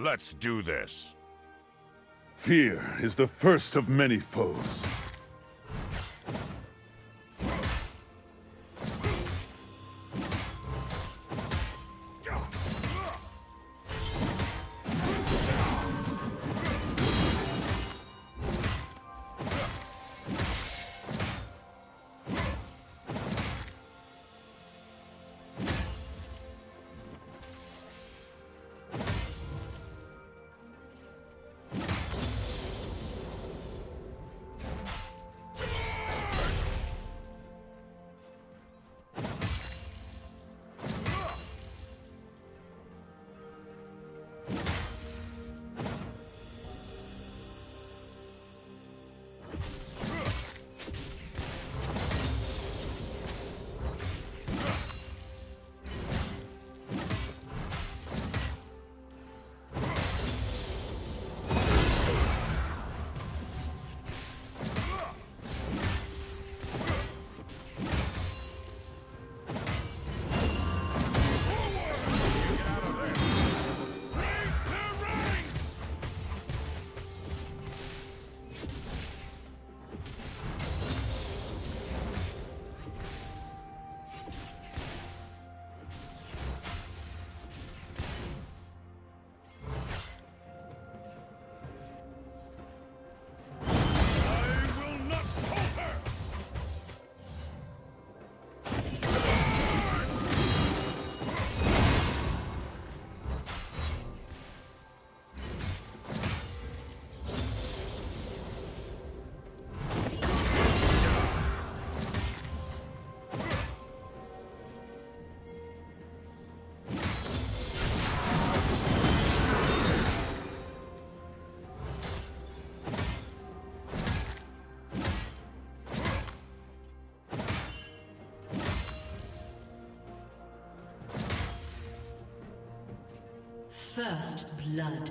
Let's do this. Fear is the first of many foes. First blood.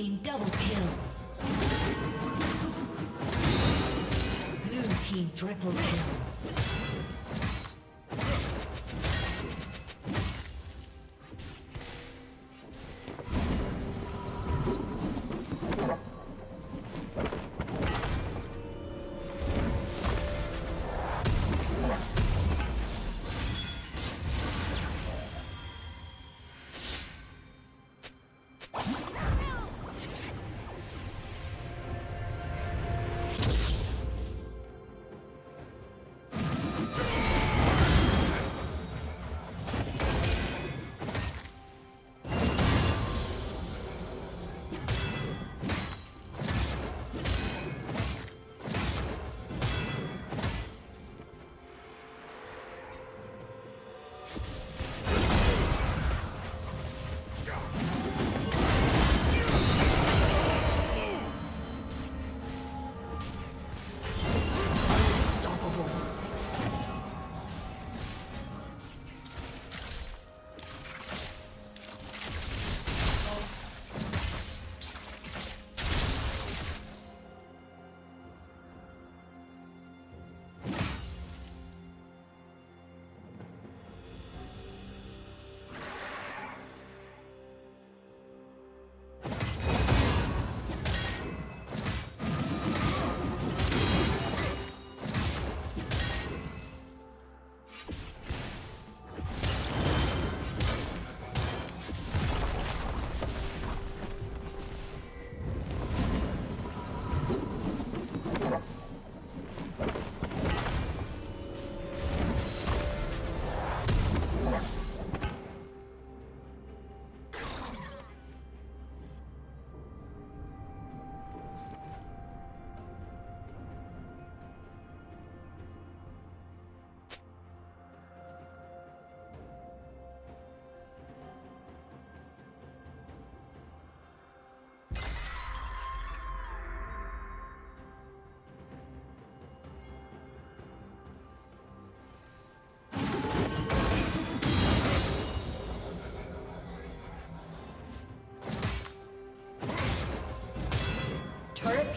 team double kill. Blue team triple kill. Turret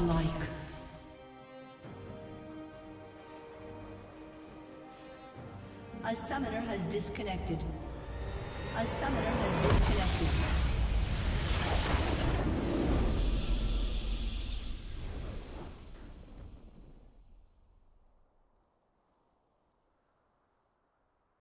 Like. A summoner has disconnected. A summoner has disconnected.